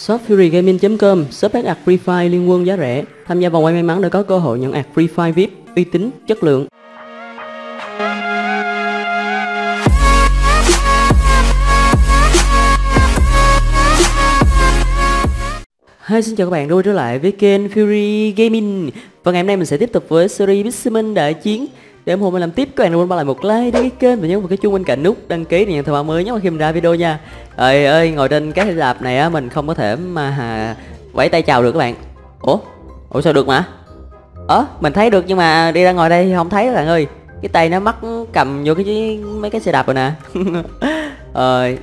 Shop furygaming.com, shop bán ạc Free Fire liên quân giá rẻ. Tham gia vòng quay may mắn để có cơ hội nhận ạc Free Fire VIP uy tín, chất lượng. Hi, xin chào các bạn đã quay trở lại với kênh Fury Gaming. Và ngày hôm nay mình sẽ tiếp tục với series Pixelmon đại chiến. Để ủng hộ mình làm tiếp, các bạn đừng quên bỏ lại một like đến cái kênh và nhấn vào cái chuông bên cạnh nút đăng ký để nhận thông báo mới nhất khi mình ra video nha. Trời ơi, ngồi trên cái đạp này á, mình không có thể mà vẫy tay chào được các bạn. Ủa sao được mà? Mình thấy được nhưng mà đi ra ngồi đây không thấy các bạn ơi. Cái tay nó mắc cầm vô cái mấy cái xe đạp rồi nè.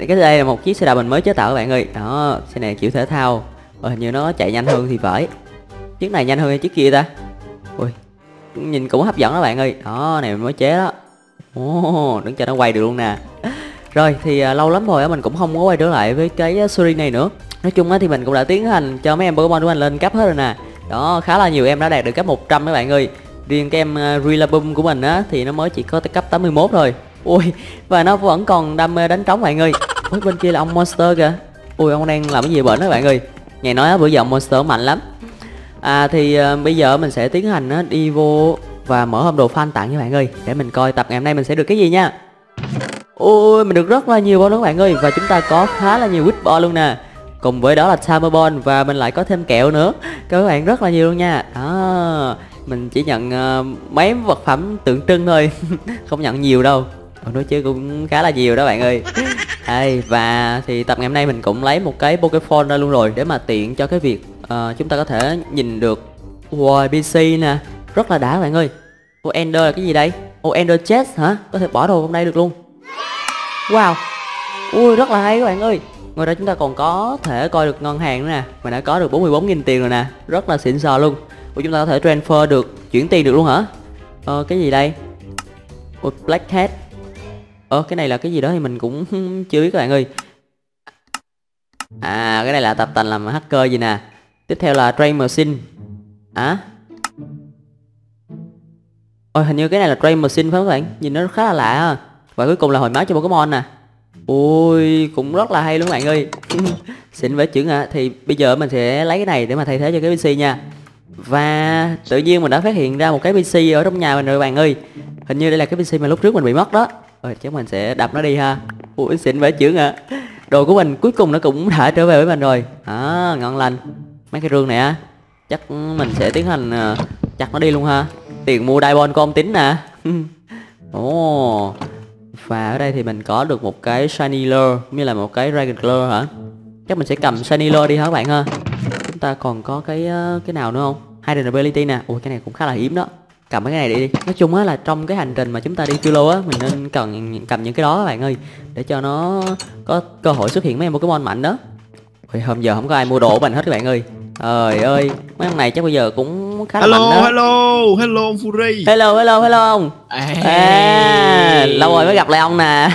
Cái đây là một chiếc xe đạp mình mới chế tạo các bạn ơi. Đó, xe này kiểu thể thao. Hình như nó chạy nhanh hơn thì phải. Chiếc này nhanh hơn chiếc kia ta. Ui, nhìn cũng hấp dẫn các bạn ơi. Đó, này mình mới chế đó. Đứng cho nó quay được luôn nè. Rồi thì lâu lắm rồi mình cũng không có quay trở lại với cái series này nữa. Nói chung thì mình cũng đã tiến hành cho mấy em Pokemon của mình lên cấp hết rồi nè. Đó, khá là nhiều em đã đạt được cấp 100 các bạn ơi. Riêng cái em Rillaboom của mình á thì nó mới chỉ có tới cấp 81 thôi. Ui, và nó vẫn còn đam mê đánh trống bạn ơi. Ôi, bên kia là ông Monster kìa. Ui, ông đang làm cái gì bệnh đó các bạn ơi. Nghe nói bữa giờ Monster mạnh lắm. Bây giờ mình sẽ tiến hành đi vô và mở hộp đồ fan tặng các bạn ơi. Để mình coi tập ngày hôm nay mình sẽ được cái gì nha. Ôi, mình được rất là nhiều ball đó các bạn ơi. Và chúng ta có khá là nhiều Whip Ball luôn nè. Cùng với đó là Summer Ball. Và mình lại có thêm kẹo nữa. Các bạn rất là nhiều luôn nha. Đó, mình chỉ nhận mấy vật phẩm tượng trưng thôi. Không nhận nhiều đâu. Nói chứ cũng khá là nhiều đó bạn ơi. Và thì tập ngày hôm nay mình cũng lấy một cái Poképhone ra luôn rồi. Để mà tiện cho cái việc chúng ta có thể nhìn được PC nè. Rất là đã các bạn ơi. Ender là cái gì đây? Ender Chest hả? Có thể bỏ đồ trong đây được luôn. Wow. Ui, rất là hay các bạn ơi. Ngoài ra chúng ta còn có thể coi được ngân hàng nữa nè. Mình đã có được 44.000 tiền rồi nè. Rất là xịn sò luôn. Ủa, chúng ta có thể transfer được, chuyển tiền được luôn hả? Cái gì đây? Black Hat. Cái này là cái gì đó thì mình cũng chưa biết các bạn ơi. Cái này là tập tành làm hacker gì nè. Tiếp theo là trade machine. Hình như cái này là trade machine phải không các bạn? Nhìn nó khá là lạ ha. Và cuối cùng là hồi máu cho Pokemon nè. Ui, cũng rất là hay luôn các bạn ơi. Xịn với chữ hả? Thì bây giờ mình sẽ lấy cái này để mà thay thế cho cái PC nha. Và tự nhiên mình đã phát hiện ra một cái PC ở trong nhà mình rồi các bạn ơi. Hình như đây là cái PC mà lúc trước mình bị mất đó. Chắc mình sẽ đập nó đi ha. Ui, xịn vẽ chưởng ạ. Đồ của mình cuối cùng nó cũng đã trở về với mình rồi. Ngon lành. Mấy cái rương này á, chắc mình sẽ tiến hành chặt nó đi luôn ha. Tiền mua Diamond của ông Tính nè. Và ở đây thì mình có được một cái Shiny Lure, như là một cái Dragon Lure hả. Chắc mình sẽ cầm Shiny Lure đi hả các bạn ha. Chúng ta còn có cái nào nữa không? Hidden Ability nè. Ui, cái này cũng khá là hiếm đó. Cầm mấy cái này đi. Nói chung á là trong cái hành trình mà chúng ta đi kilo á, mình nên cần cầm những cái đó các bạn ơi. Để cho nó có cơ hội xuất hiện mấy em Pokemon mạnh đó. Ôi, hôm giờ không có ai mua đồ của mình hết các bạn ơi. Trời ơi, mấy ông này chắc bây giờ cũng khá là mạnh đó. Hello ông Fury. Hello ông. Lâu rồi mới gặp lại ông nè.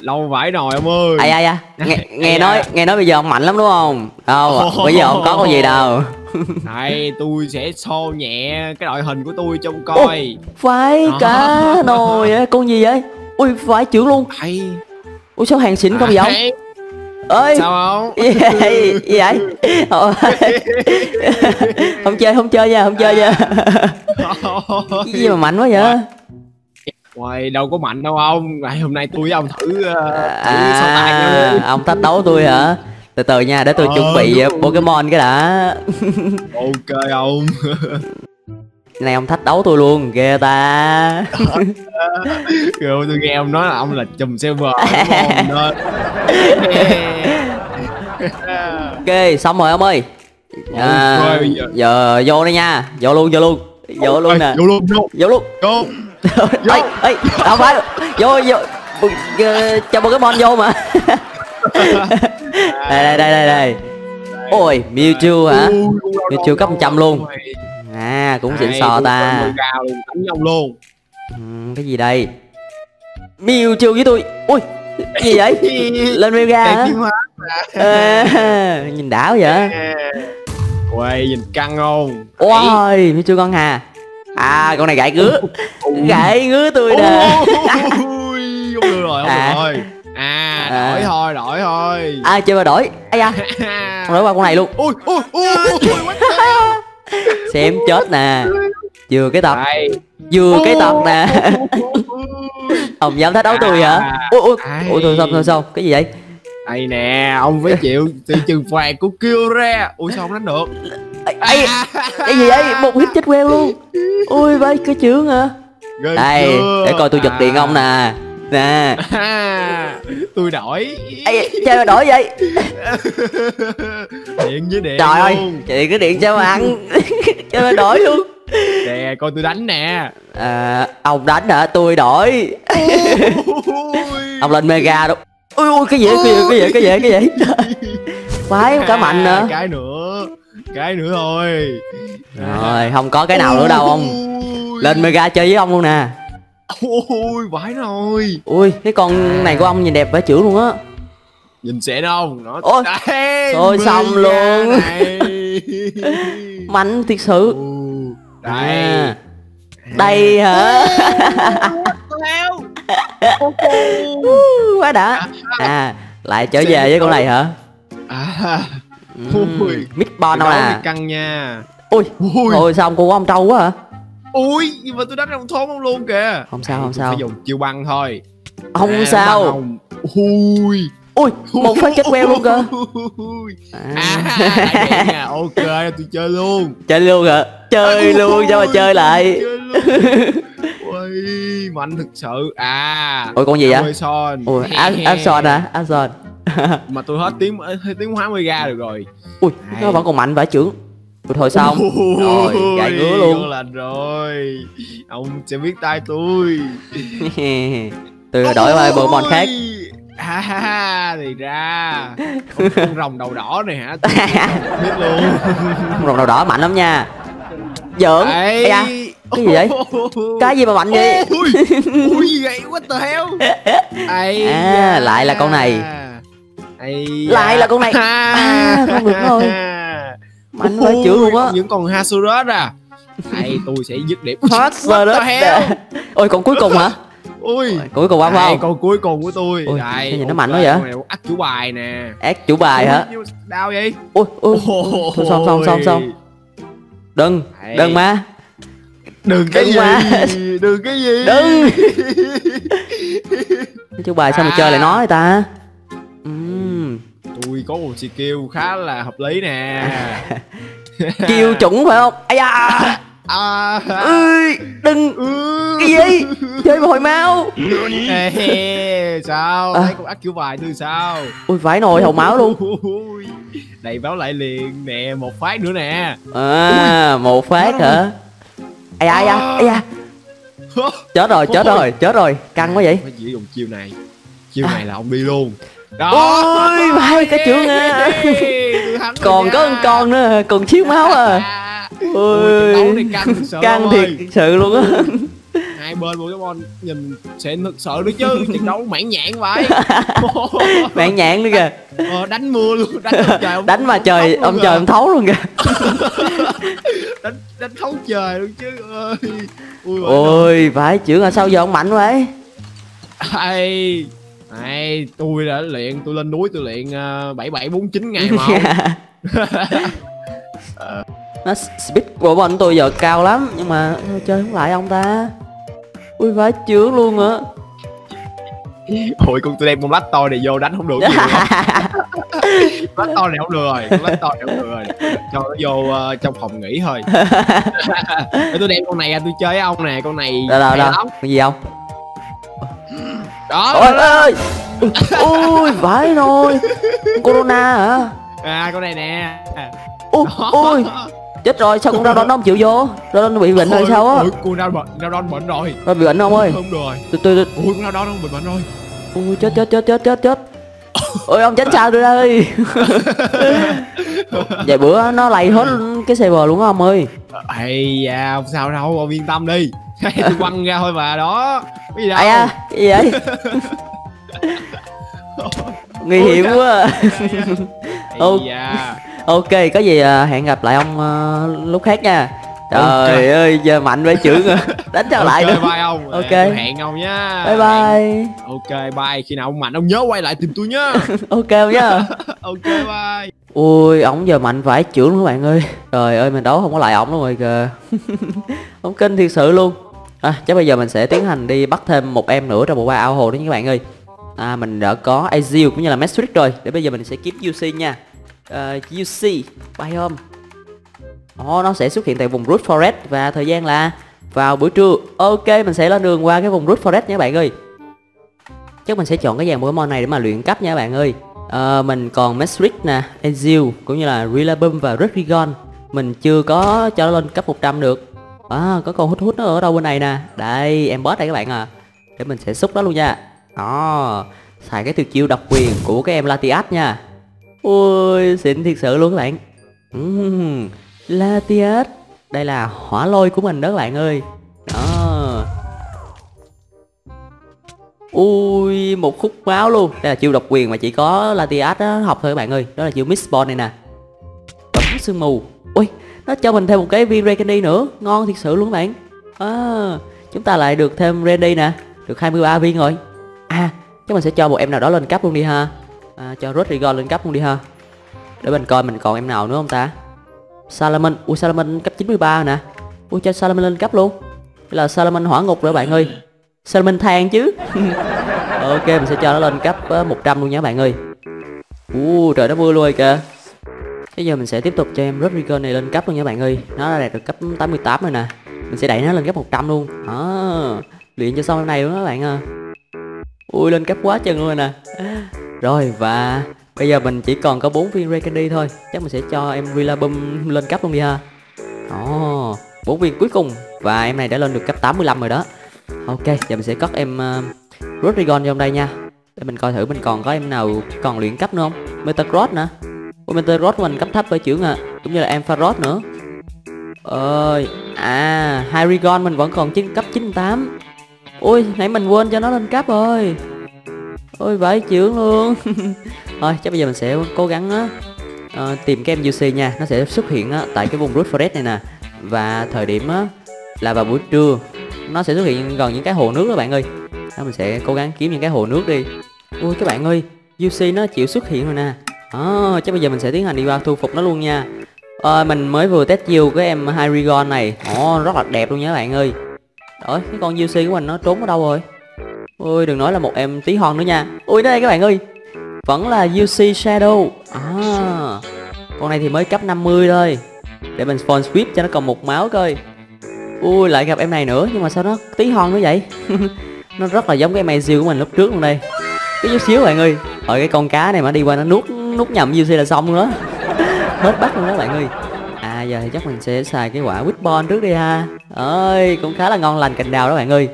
Lâu vãi nồi ông ơi. Nghe nói bây giờ ông mạnh lắm đúng không? Bây giờ ông có con gì đâu. Này, tôi sẽ show nhẹ cái đội hình của tôi trông coi. Phải cá nồi á, con gì vậy? Ui, phải trưởng luôn. Ui, sao hàng xịn không vậy ông? Ơi sao không gì vậy? Không chơi nha. Cái gì mà mạnh quá vậy? Ôi, đâu có mạnh đâu ông. Hôm nay tôi với ông thử so tài nhau. Ông thách đấu tôi hả? Từ từ nha, để tôi chuẩn bị Pokemon cái đã. Ok ông. Này ông thách đấu tôi luôn, ghê ta. Rồi tôi nghe ông nói là ông là chùm server. Ok, xong rồi ông ơi. Giờ vô đây nha, vô luôn nè. Vô luôn. Đâu phải, vô. Cho Pokemon vô mà. Đây. Ôi, Mewtwo hả? Mewtwo cấp 100 luôn. Cũng xịn sò ta. Cái gì đây? Mewtwo với tôi. Ui, gì vậy? Lên Mew ra hả? Nhìn đã quá vậy. Ui, nhìn căng không? Ôi, Mewtwo con hà. Con này gãi ngứa tôi nè. Ui, không được rồi. Đổi thôi, đổi thôi. Ai chơi mà đổi. Ây da. Không đổi qua con này luôn. Ui, ui, ui, xem chết nè. Vừa cái tập. Vừa cái tập nè. Ông dám thách đấu tôi hả? Ui, ui, ui, thôi xong, thôi xong. Cái gì vậy? Đây nè, ông phải chịu sự trừng phạt của kêu ra. Ui sao không đánh được? Ây, cái gì vậy? Một hit chết queo luôn. Ui vậy cái chướng hả? Đây, để coi tôi giật điện ông nè. Nè tôi đổi. Ê, chơi mà đổi vậy? Điện với điện. Trời ơi, chị cái điện chơi mà ăn. Chơi mà đổi luôn. Nè, coi tôi đánh nè. À, ông đánh hả? Tôi đổi. Ông lên mega đúng. Ui ui cái gì cái gì quái cả mạnh nữa. Cái nữa thôi. Rồi không có cái nào nữa đâu ông. Lên mega chơi với ông luôn nè. Ui vãi rồi. Ui cái con này của ông nhìn đẹp vãi chữ luôn á. Nhìn xịn không? Nó ôi thôi xong luôn. Mạnh thiệt sự. Đây à. Đây hả? Quá đã. À lại trở về với con này hả? Midborn đâu nè. Căng nha. Ui thôi xong cô ông trâu quá hả? Ui nhưng mà tôi đánh ông thốn ông luôn kìa. Không sao không sao. Phải dùng chiêu băng thôi. Không sao. Ui ui một phát chết queo luôn cơ. Ok tôi chơi luôn. Chơi luôn hả? Chơi luôn cho mà chơi lại. Ui mạnh thực sự. À ôi con gì vậy? Ôi Absol hả? Absol mà tôi hết tiếng hóa mega được rồi. Ui nó vẫn còn mạnh vãi chưởng. Thôi xong rồi gãy ngứa luôn lần rồi. Ông sẽ biết tay tôi. Tôi đổi qua Pokemon khác. Ha thì ra con rồng đầu đỏ này hả? Biết luôn. Con rồng đầu đỏ mạnh lắm nha. Giỡn. Cái gì vậy? Cái gì mà mạnh vậy? Ui vậy what the hell. À lại là con này. Lại là con này. À không được rồi. Mạnh quá chữ luôn á. Những con Haxorus à. Đây tôi sẽ dứt điểm. Haxorus. Ôi con cuối cùng hả? Ui cuối cùng không? Con cuối cùng của tôi. Ui, đây nhìn nó mạnh quá vậy. Ác chủ bài nè. Ác chủ bài hả? Đau vậy? Ui ui. Xong. Đừng đây. Đừng mà. Đừng cái gì mà. Đừng cái gì. Đừng. Chú bài sao mà chơi lại nói người ta. Tôi có một skill khá là hợp lý nè. Skill chuẩn phải không? Ây da. Ui đừng. Cái gì? Chơi mà hồi máu. Sao? Thấy con ác kiểu bài tôi sao? Ui vãi nồi hồi máu luôn. Đầy báo lại liền nè. Một phát nữa nè. À một phát hả? Ây da ây da. Chết rồi. Căng quá vậy. Phải chỉ dùng chiêu này. Chiêu này là ông đi luôn. Ôi vãi cái chưởng à. Còn có một con nữa. Còn chiếc máu à. Ui căng thiệt sự luôn á. Hai bên Pokemon nhìn sẽ thực sự nữa chứ. Trận đấu mãn nhãn vậy. Mãn nhãn nữa kìa. Đánh mưa luôn. Đánh mà trời ông trời ông thấu luôn kìa. Đánh thấu trời luôn chứ. Ôi phải chữ là sao giờ ông mạnh vậy? Tôi đã luyện. Tôi lên núi tôi luyện 7749 ngày mà. Nó speed của bọn tôi giờ cao lắm. Nhưng mà chơi không lại ông ta. Ui vãi chướng luôn hả? Ôi con tôi đem con Latias này vô đánh không được gì. Latias này không được rồi. Cho nó vô trong phòng nghỉ thôi. Tôi đem con này ra tôi chơi với ông nè. Con này đâu lắm. Con gì không? Đó. Ôi ơi. Ôi vãi nồi. Corona hả? À con này nè. Ôi chết rồi sao con Raveler nó không chịu vô? Raveler nó bị bệnh rồi sao á? Con Raveler bệnh rồi. Nó bị bệnh không ơi? Không rồi. Tôi. Ui con Raveler nó bị bệnh rồi. Ui chết. Ôi ông tránh xa tôi ra đi. Vài bữa nó lầy hết cái server luôn á ông ơi. Ây da không sao đâu ông yên tâm đi. Tôi quăng ra thôi mà đó. Cái gì đâu? Cái gì vậy? Nguy hiểm quá. Ok có gì hẹn gặp lại ông lúc khác nha. Trời ơi, giờ mạnh với chữ đánh trở lại nữa. Bye ông. Ok. Hẹn ông nhá. Bye bye. Ok bye, khi nào ông mạnh ông nhớ quay lại tìm tôi nhá. Ok không nhá. Ok bye. Ui, ổng giờ mạnh vãi chưởng luôn các bạn ơi. Trời ơi, mình đấu không có lại ổng luôn rồi kìa. Ổng kinh thiệt sự luôn. À, chắc bây giờ mình sẽ tiến hành đi bắt thêm một em nữa trong bộ ba ao hồ đó nha các bạn ơi. À, mình đã có Aziel cũng như là Mestric rồi. Để bây giờ mình sẽ kiếm UC nha. UC biome. Nó sẽ xuất hiện tại vùng Root Forest và thời gian là vào buổi trưa. Ok, mình sẽ lên đường qua cái vùng Root Forest nha các bạn ơi. Chắc mình sẽ chọn cái dàn Pokemon này để mà luyện cấp nha các bạn ơi. Mình còn Mesprit nè, Aziel cũng như là Rillaboom và Hydreigon. Mình chưa có cho nó lên cấp 100 được. Có con hút hút nó ở đâu bên này nè. Đây, em boss đây các bạn à. Để mình sẽ xúc nó luôn nha. Xài cái tuyệt chiêu độc quyền của cái em Latias nha. Ui, xịn thiệt sự luôn các bạn. Latias, đây là hỏa lôi của mình đó các bạn ơi. Ui, một khúc máu luôn. Đây là chiêu độc quyền mà chỉ có Latias đó học thôi các bạn ơi. Đó là chiêu Mistborn này nè. Bấm sương mù. Ui, nó cho mình thêm một cái viên Randy nữa. Ngon thiệt sự luôn các bạn. Chúng ta lại được thêm Randy nè. Được 23 viên rồi. Chắc mình sẽ cho một em nào đó lên cấp luôn đi ha. Cho Rodrigon lên cấp luôn đi ha. Để mình coi mình còn em nào nữa không ta. Salamon, ui Salamon cấp 93 nè. Ui cho Salamon lên cấp luôn. Đây là Salamon hỏa ngục rồi bạn ơi. Salamon than chứ. Ok mình sẽ cho nó lên cấp 100 luôn nha bạn ơi. Trời nó mưa luôn rồi kìa. Bây giờ mình sẽ tiếp tục cho em Rodrigon này lên cấp luôn nha bạn ơi. Nó đã đạt được cấp 88 rồi nè. Mình sẽ đẩy nó lên cấp 100 luôn. Luyện cho xong em này luôn đó bạn ơi. Ui lên cấp quá chừng luôn rồi nè. Rồi và bây giờ mình chỉ còn có 4 viên Ray Candy thôi. Chắc mình sẽ cho em Rillaboom lên cấp luôn đi ha. 4 viên cuối cùng. Và em này đã lên được cấp 85 rồi đó. Ok, giờ mình sẽ cất em Rodrigon trong đây nha. Để mình coi thử mình còn có em nào còn luyện cấp nữa không. Metagross nè. Metagross mình cấp thấp bởi chữ à. Cũng như là em Ampharos nữa. Hydreigon mình vẫn còn trên cấp 98. Ui, nãy mình quên cho nó lên cấp rồi. Ôi vãi chưởng luôn. Thôi, chắc bây giờ mình sẽ cố gắng tìm cái em UC nha. Nó sẽ xuất hiện tại cái vùng Root Forest này nè. Và thời điểm là vào buổi trưa. Nó sẽ xuất hiện gần những cái hồ nước đó bạn ơi. Đó, mình sẽ cố gắng kiếm những cái hồ nước đi. Ui các bạn ơi, UC nó chịu xuất hiện rồi nè. Chắc bây giờ mình sẽ tiến hành đi qua thu phục nó luôn nha. Mình mới vừa test chiêu cái em Hydreigon này. Rất là đẹp luôn nha các bạn ơi. Ôi, cái con UC của mình nó trốn ở đâu rồi? Ui, đừng nói là một em tí hon nữa nha. Ui, đây các bạn ơi. Vẫn là UC Shadow. Con này thì mới cấp 50 thôi. Để mình spawn sweep cho nó còn một máu coi. Ui, lại gặp em này nữa. Nhưng mà sao nó tí hon nữa vậy? Nó rất là giống cái em Aziel của mình lúc trước luôn đây. Cái chút xíu bạn ơi. Cái con cá này mà đi qua nó nuốt nhầm UC là xong luôn đó. Hết bắt luôn đó bạn ơi. Giờ thì chắc mình sẽ xài cái quả Whitbone trước đi ha. Ơi, cũng khá là ngon lành cành đào đó bạn ơi.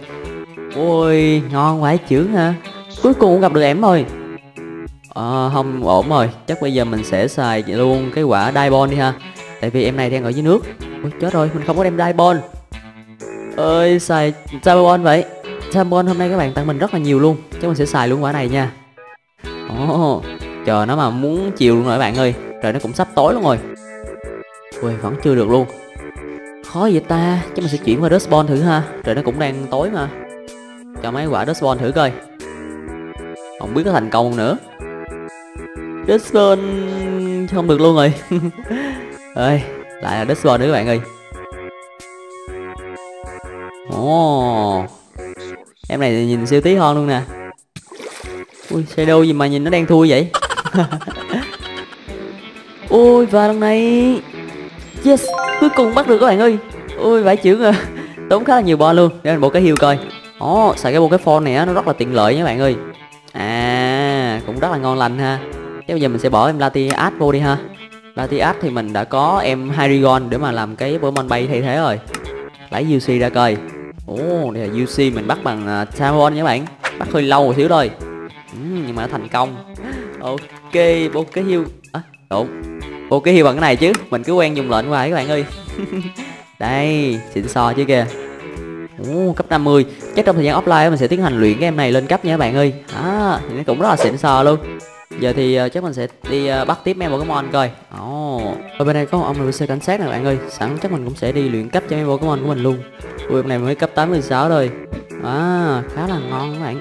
Ôi, ngon quá chưởng ha. Cuối cùng cũng gặp được em rồi. Không ổn rồi. Chắc bây giờ mình sẽ xài luôn cái quả Diabone đi ha. Tại vì em này đang ở dưới nước. Ôi, chết rồi, mình không có đem Diabone. Ơi, xài Diabone vậy. Diabone hôm nay các bạn tặng mình rất là nhiều luôn. Chắc mình sẽ xài luôn quả này nha. Trời, nó mà muốn chiều luôn rồi các bạn ơi. Trời, nó cũng sắp tối luôn rồi. Ui, vẫn chưa được luôn. Khó vậy ta. Chắc mình sẽ chuyển qua Dustborn thử ha. Trời nó cũng đang tối mà. Cho mấy quả Dustborn thử coi. Không biết có thành công nữa. Dustborn không được luôn rồi. Ơi, lại là Dustborn nữa các bạn ơi. Em này nhìn siêu tí hon luôn nè. Ui, Shadow gì mà nhìn nó đang thua vậy. Ui, và lần này yes, cuối cùng bắt được các bạn ơi. Ui vãi chưởng à. Tốn khá là nhiều bo luôn. Để mình bộ cái heal coi. Xài cái bộ cái phone này á, nó rất là tiện lợi nha các bạn ơi. Cũng rất là ngon lành ha. Thế bây giờ mình sẽ bỏ em Latias vô đi ha. Latias thì mình đã có em Hydreigon để mà làm cái Pokemon bay thay thế rồi. Lấy UC ra coi. Đây là UC mình bắt bằng Talon nha các bạn. Bắt hơi lâu một xíu thôi. Nhưng mà nó thành công. Ok, bộ cái heal. Đúng. Ok hiểu bằng cái này chứ. Mình cứ quen dùng lệnh hoài các bạn ơi. Đây, xịn sò chứ kìa. Cấp 50. Chắc trong thời gian offline mình sẽ tiến hành luyện cái em này lên cấp nha các bạn ơi. Thì nó cũng rất là xịn sò luôn. Giờ thì chắc mình sẽ đi bắt tiếp mấy Pokemon coi. Ở bên đây có một ông NPC cảnh sát này bạn ơi, sẵn chắc mình cũng sẽ đi luyện cấp cho mấy Pokemon của mình luôn. Ui, này mới cấp 86 thôi. À, khá là ngon các bạn.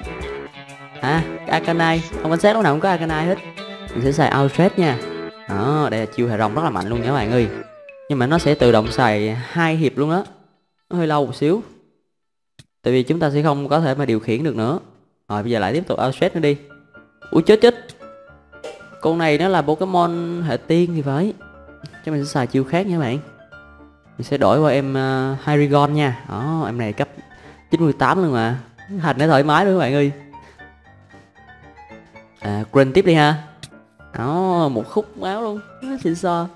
À, Arcanine, ông cảnh sát lúc nào cũng có Arcanine hết. Mình sẽ xài Outset nha. Đó, đây là chiêu hệ rồng rất là mạnh luôn nha các bạn ơi. Nhưng mà nó sẽ tự động xài 2 hiệp luôn đó. Nó hơi lâu một xíu. Tại vì chúng ta sẽ không có thể mà điều khiển được nữa. Rồi bây giờ lại tiếp tục Outset nữa đi. Ui chết. Con này nó là Pokemon hệ tiên thì phải. Cho mình sẽ xài chiêu khác nha các bạn. Mình sẽ đổi qua em Hydreigon nha. Đó, em này cấp 98 luôn mà. Hành nó thoải mái luôn các bạn ơi. À, Green tiếp đi ha. Đó, một khúc máu luôn. Nó xịn xò.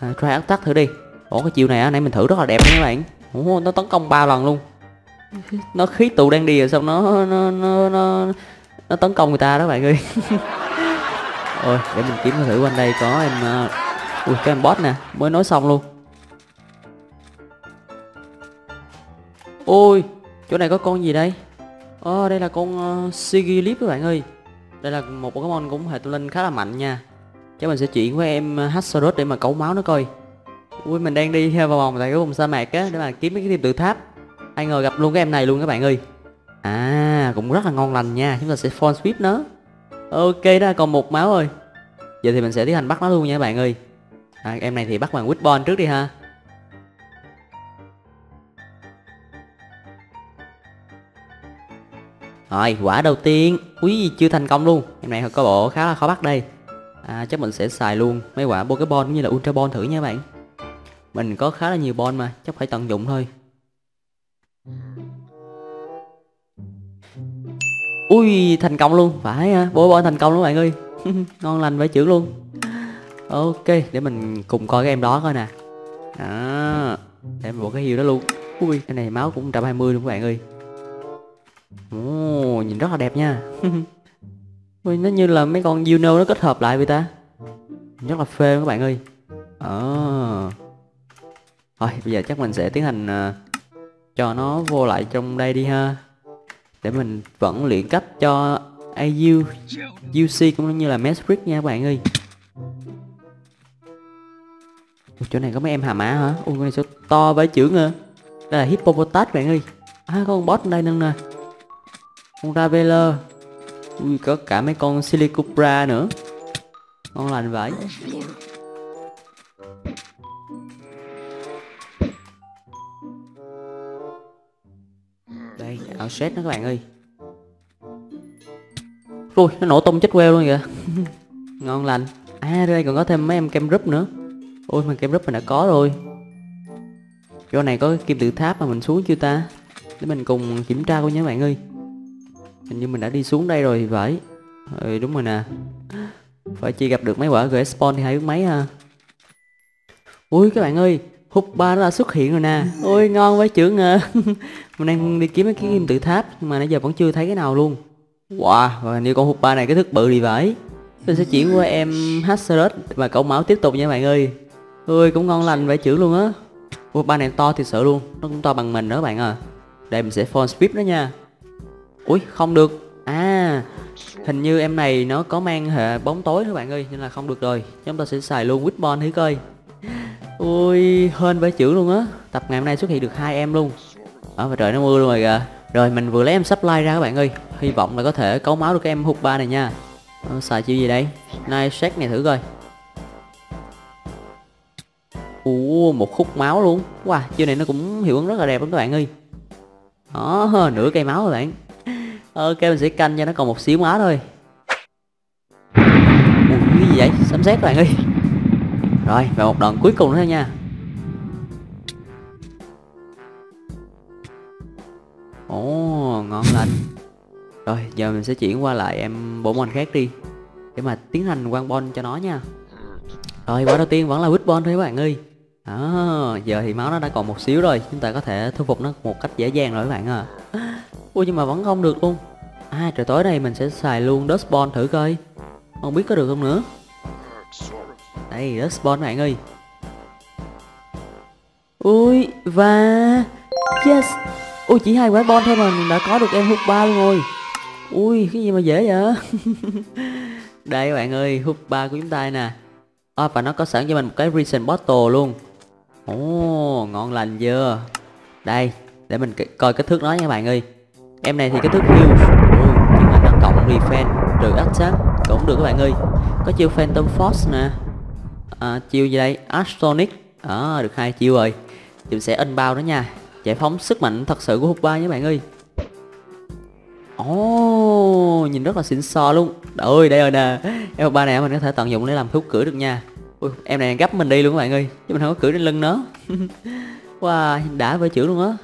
À, try áp tắt thử đi. Ủa cái chiêu này á, nãy mình thử rất là đẹp nha các bạn. Ủa, nó tấn công 3 lần luôn. Nó khí tụ đang đi rồi xong nó tấn công người ta đó bạn ơi. Ôi, để mình kiếm thử quanh đây có em... Ui, cái em boss nè, mới nói xong luôn. Ôi, chỗ này có con gì đây? Ồ, đây là con Sigilip các bạn ơi. Đây là một Pokemon cũng hệ tinh linh khá là mạnh nha. Chắc mình sẽ chuyển với em Haxorus để mà cấu máu nó coi. Ui, mình đang đi vào vòng tại cái vùng sa mạc á, để mà kiếm mấy cái kim tự tháp. Ai ngờ gặp luôn cái em này luôn các bạn ơi. À, cũng rất là ngon lành nha. Chúng ta sẽ force sweep nó. Ok đó, còn 1 máu rồi. Giờ thì mình sẽ tiến hành bắt nó luôn nha các bạn ơi. À, em này thì bắt bằng Whitbone trước đi ha. Rồi, quả đầu tiên. Úi, chưa thành công luôn. Em này có bộ khá là khó bắt đây. À, chắc mình sẽ xài luôn mấy quả Pokéball cũng như là Ultra Ball thử nha các bạn. Mình có khá là nhiều ball mà, chắc phải tận dụng thôi. Ui, thành công luôn, phải ha, Pokéball thành công luôn bạn ơi. Ngon lành phải chữ luôn. Ok, để mình cùng coi cái em đó coi nè. Đó, để em bộ cái hiệu đó luôn. Ui, cái này máu cũng 120 luôn các bạn ơi. Ồ, nhìn rất là đẹp nha. Ui, nó như là mấy con Juno nó kết hợp lại vậy ta. Nhìn rất là phê các bạn ơi. Thôi, bây giờ chắc mình sẽ tiến hành cho nó vô lại trong đây đi ha. Để mình vẫn luyện cấp cho Aziel, UC cũng như là Mesprit nha các bạn ơi. Ủa, chỗ này có mấy em hà mã hả? Ui, con này sao to vãi chưởng hả? Đây là Hippopotamus bạn ơi. À, có con boss ở đây nè. Con Raveler. Ui, có cả mấy con Silicobra nữa. Ngon lành vậy. Đây, outset nó các bạn ơi. Ui, nó nổ tung chết queo luôn kìa. Ngon lành. À, đây còn có thêm mấy em kem rúp nữa. Ôi, mà kem rúp mình đã có rồi. Chỗ này có cái kim tự tháp mà mình xuống chưa ta? Để mình cùng kiểm tra coi nhé bạn ơi. Hình như mình đã đi xuống đây rồi thì phải. Ừ, đúng rồi nè. Phải chỉ gặp được mấy quả gửi spawn thì hãy biết mấy ha. Ui các bạn ơi, Hoopa nó đã xuất hiện rồi nè. Ôi ngon quá chưởng à. Mình đang đi kiếm cái kim tự tháp nhưng mà nãy giờ vẫn chưa thấy cái nào luôn. Wow, rồi như con Hoopa này cái thức bự thì phải. Mình sẽ chuyển qua em Haxorus và cậu máu tiếp tục nha bạn ơi. Ui cũng ngon lành vậy chưởng luôn á. Hoopa này to thì sợ luôn, nó cũng to bằng mình đó bạn à. Đây mình sẽ force sweep đó nha. Ui không được. À, hình như em này nó có mang hệ bóng tối nữa bạn ơi, nên là không được rồi. Chúng ta sẽ xài luôn Whitbone thử coi. Ui, hên phải chữ luôn á. Tập ngày hôm nay xuất hiện được 2 em luôn. Ở và trời nó mưa luôn rồi kìa. Rồi mình vừa lấy em supply ra các bạn ơi. Hy vọng là có thể cấu máu được cái em Hoopa này nha. Xài chiêu gì đây? Nice Shack này thử coi. Ủa, 1 khúc máu luôn. Wow, chiêu này nó cũng hiệu ứng rất là đẹp lắm các bạn ơi. Đó, nửa cây máu các bạn. Ok, mình sẽ canh cho nó còn 1 xíu máu thôi. Ủa, cái gì vậy? Sấm sét các bạn ơi. Rồi, và một đoạn cuối cùng nữa nha. Ồ, ngon lành. Rồi, giờ mình sẽ chuyển qua lại em bộ môn khác đi. Để mà tiến hành quăng bon cho nó nha. Rồi, quả đầu tiên vẫn là Whitbone thôi các bạn ơi. Đó, giờ thì máu nó đã còn 1 xíu rồi. Chúng ta có thể thu phục nó một cách dễ dàng rồi các bạn à. Ui, nhưng mà vẫn không được luôn. À, trời tối nay mình sẽ xài luôn Dust Ball thử coi. Không biết có được không nữa. Đây, Dust Ball các bạn ơi. Ui, và... Yes! Ui, chỉ 2 quả ball thôi mà mình đã có được em Hoopa luôn rồi. Ui, cái gì mà dễ vậy? Đây các bạn ơi, Hoopa của chúng ta nè. Và nó có sẵn cho mình một cái Regen Bottle luôn. Ồ, ngon lành chưa. Đây, để mình coi kích thước nó nha các bạn ơi. Em này thì kích thước huge. Nhưng mà nó cộng Defense trừ Attack cũng được các bạn ơi. Có chiêu Phantom Force nè. Chiêu gì đây? Astonic. Được hai chiêu rồi. Mình sẽ unbound đó nha. Giải phóng sức mạnh thật sự của Hoopa nha các bạn ơi. Ồ, nhìn rất là xịn xò luôn. Trời ơi, đây rồi nè. Em Hoopa này mình có thể tận dụng để làm thuốc cưỡi được nha. Ui, em này gấp mình đi luôn các bạn ơi, chứ mình không có cưỡi lên lưng nó. Wow, đã với chữ luôn á.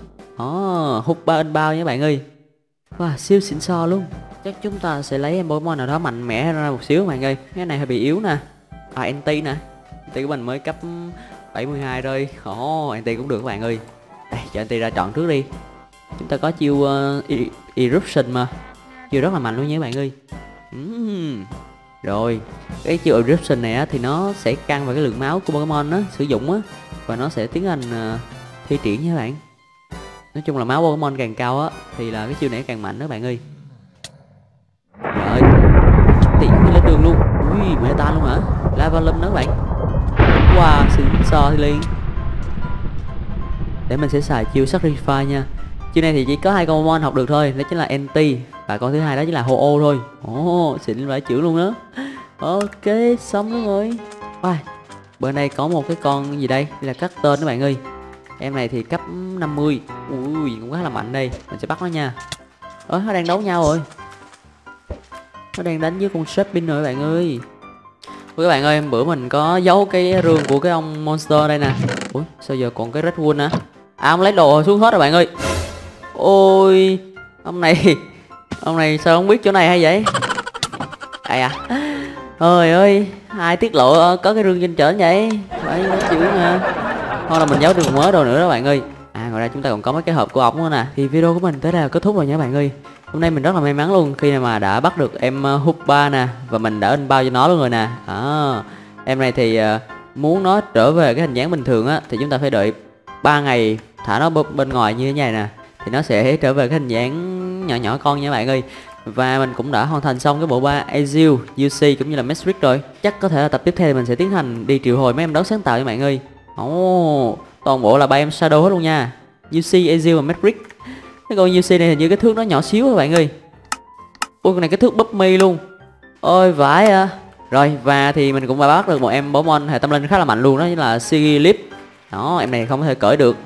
Hoopa unbound nha các bạn ơi. Wow, siêu xịn xò luôn. Chắc chúng ta sẽ lấy em Pokemon nào đó mạnh mẽ ra một xíu các bạn ơi. Cái này hơi bị yếu nè. Entei nè. Entei của mình mới cấp 72 rồi. Entei cũng được các bạn ơi. Đây, cho Entei ra chọn trước đi. Chúng ta có chiêu Eruption mà. Chiêu rất là mạnh luôn nha các bạn ơi. Rồi, cái chiêu Eruption này á, thì nó sẽ căng vào cái lượng máu của Pokemon nó sử dụng á. Và nó sẽ tiến hành thi triển nha các bạn. Nói chung là máu Pokemon càng cao á, thì là cái chiêu này càng mạnh đó các bạn ơi. Rồi, tiện đi lên đường luôn. Ui, meta luôn hả? Lava Lump đó các bạn. Wow, xịn xò thì liền. Để mình sẽ xài chiêu Sacrifice nha. Chiêu này thì chỉ có hai con Pokemon học được thôi, đó chính là Entei và con thứ hai đó chính là Ho-O thôi. Xịn vãi chữ luôn đó. Ok, xong đúng rồi. Bên đây có một cái con gì đây? Đây là Cacturn các bạn ơi. Em này thì cấp 50. Ui, cũng khá là mạnh đây. Mình sẽ bắt nó nha. Nó đang đấu nhau rồi. Nó đang đánh với con Shepin rồi các bạn ơi. Ủa các bạn ơi, bữa mình có giấu cái rương của cái ông Monster đây nè. Ui, sao giờ còn cái Redwood hả? Ông lấy đồ xuống hết rồi bạn ơi. Ôi, ông này sao không biết chỗ này hay vậy? Trời ơi, ai tiết lộ có cái rương trên trển vậy? Phải chịu mà. Thôi là mình giấu đường mới đồ nữa đó bạn ơi. Ngoài ra chúng ta còn có mấy cái hộp của ổng nữa nè. Thì video của mình tới đây là kết thúc rồi nha bạn ơi. Hôm nay mình rất là may mắn luôn khi mà đã bắt được em Hoopa nè. Và mình đã unbound cho nó luôn rồi nè. Em này thì muốn nó trở về cái hình dáng bình thường á, thì chúng ta phải đợi 3 ngày thả nó bên ngoài như thế này nè. Thì nó sẽ trở về cái hình dáng nhỏ nhỏ con nha bạn ơi. Và mình cũng đã hoàn thành xong cái bộ ba Aziel, UC cũng như là Mestric rồi. Chắc có thể là tập tiếp theo thì mình sẽ tiến hành đi triệu hồi mấy em đấu sáng tạo nha bạn ơi. Toàn bộ là 3 em shadow hết luôn nha. UC, Aziel và Metric. Cái con UC này hình như cái thước nó nhỏ xíu các bạn ơi. Ôi, con này cái thước búp mi luôn. Ôi vãi à. Rồi, và thì mình cũng đã bắt được một em Pokemon hệ tâm linh khá là mạnh luôn đó, chính là Sigilip. Đó, em này không có thể cởi được.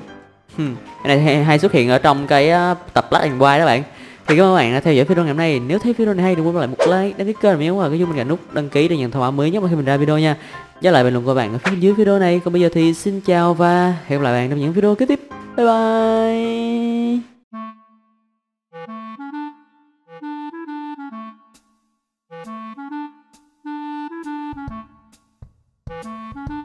Em này hay xuất hiện ở trong cái tập Black and White đó bạn. Thì các bạn đã theo dõi video ngày hôm nay. Nếu thấy video này hay đừng quên lại một like, đăng ký kênh mình nhé, và cái giúp mình gạch nút đăng ký để nhận thông báo mới nhất khi mình ra video nha. Với lại bình luận của bạn ở phía dưới video này. Còn bây giờ thì xin chào và hẹn gặp lại bạn trong những video kế tiếp. Bye bye.